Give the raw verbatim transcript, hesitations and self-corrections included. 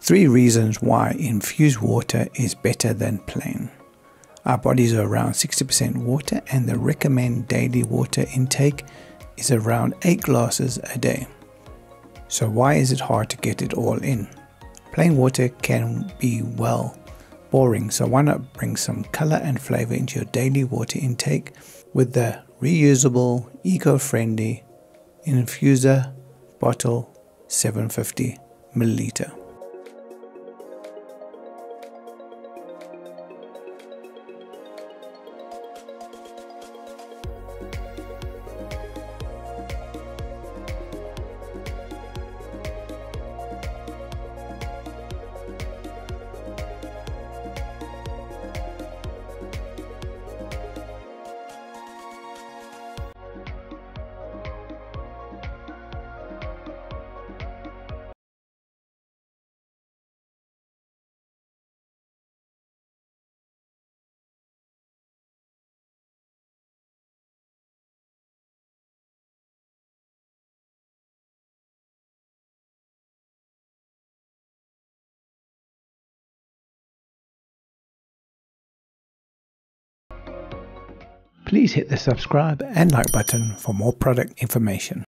Three reasons why infused water is better than plain. Our bodies are around sixty percent water, and the recommended daily water intake is around eight glasses a day. So why is it hard to get it all in? Plain water can be, well, boring, so why not bring some color and flavor into your daily water intake with the reusable, eco-friendly Infuser bottle seven hundred fifty milliliter. Please hit the subscribe and like button for more product information.